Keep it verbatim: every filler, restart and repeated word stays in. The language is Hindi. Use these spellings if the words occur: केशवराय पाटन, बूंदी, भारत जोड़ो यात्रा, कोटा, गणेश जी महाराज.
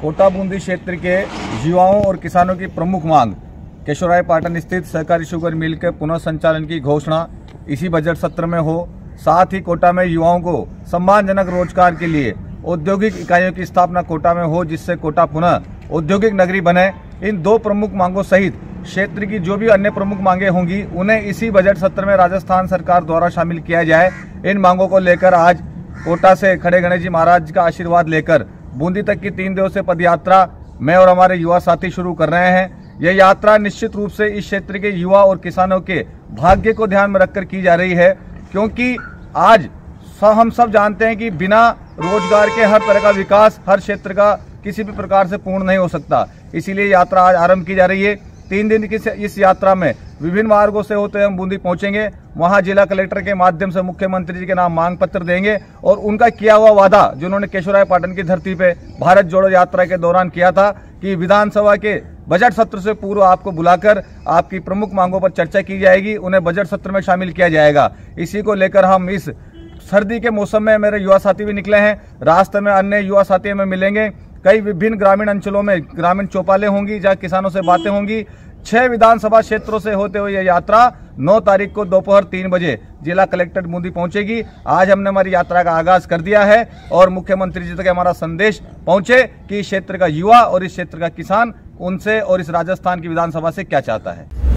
कोटा बूंदी क्षेत्र के युवाओं और किसानों की प्रमुख मांग केशवराय पाटन स्थित सहकारी शुगर मिल के पुनः संचालन की घोषणा इसी बजट सत्र में हो। साथ ही कोटा में युवाओं को सम्मानजनक रोजगार के लिए औद्योगिक इकाइयों की स्थापना कोटा में हो, जिससे कोटा पुनः औद्योगिक नगरी बने। इन दो प्रमुख मांगों सहित क्षेत्र की जो भी अन्य प्रमुख मांगे होंगी उन्हें इसी बजट सत्र में राजस्थान सरकार द्वारा शामिल किया जाए। इन मांगों को लेकर आज कोटा से खड़े गणेश जी महाराज का आशीर्वाद लेकर बूंदी तक की तीन दिवसीय पदयात्रा मैं और हमारे युवा साथी शुरू कर रहे हैं। यह यात्रा निश्चित रूप से इस क्षेत्र के युवा और किसानों के भाग्य को ध्यान में रखकर की जा रही है, क्योंकि आज हम सब जानते हैं कि बिना रोजगार के हर तरह का विकास, हर क्षेत्र का किसी भी प्रकार से पूर्ण नहीं हो सकता। इसीलिए यात्रा आज आरंभ की जा रही है। तीन दिन की इस यात्रा में विभिन्न मार्गों से होते हम बूंदी पहुंचेंगे। वहां जिला कलेक्टर के माध्यम से मुख्यमंत्री जी के नाम मांग पत्र देंगे और उनका किया हुआ वादा जो उन्होंने केशवराय पाटन की धरती पे भारत जोड़ो यात्रा के दौरान किया था कि विधानसभा के बजट सत्र से पूर्व आपको बुलाकर आपकी प्रमुख मांगों पर चर्चा की जाएगी, उन्हें बजट सत्र में शामिल किया जाएगा। इसी को लेकर हम इस सर्दी के मौसम में मेरे युवा साथी भी निकले हैं। रास्ते में अन्य युवा साथी में मिलेंगे। कई विभिन्न ग्रामीण अंचलों में ग्रामीण चौपालें होंगी जहां किसानों से बातें होंगी। छह विधानसभा क्षेत्रों से होते हुए यह यात्रा नौ तारीख को दोपहर तीन बजे जिला कलेक्टर बूंदी पहुंचेगी। आज हमने हमारी यात्रा का आगाज कर दिया है और मुख्यमंत्री जी तक हमारा संदेश पहुंचे कि इस क्षेत्र का युवा और इस क्षेत्र का किसान उनसे और इस राजस्थान की विधानसभा से क्या चाहता है।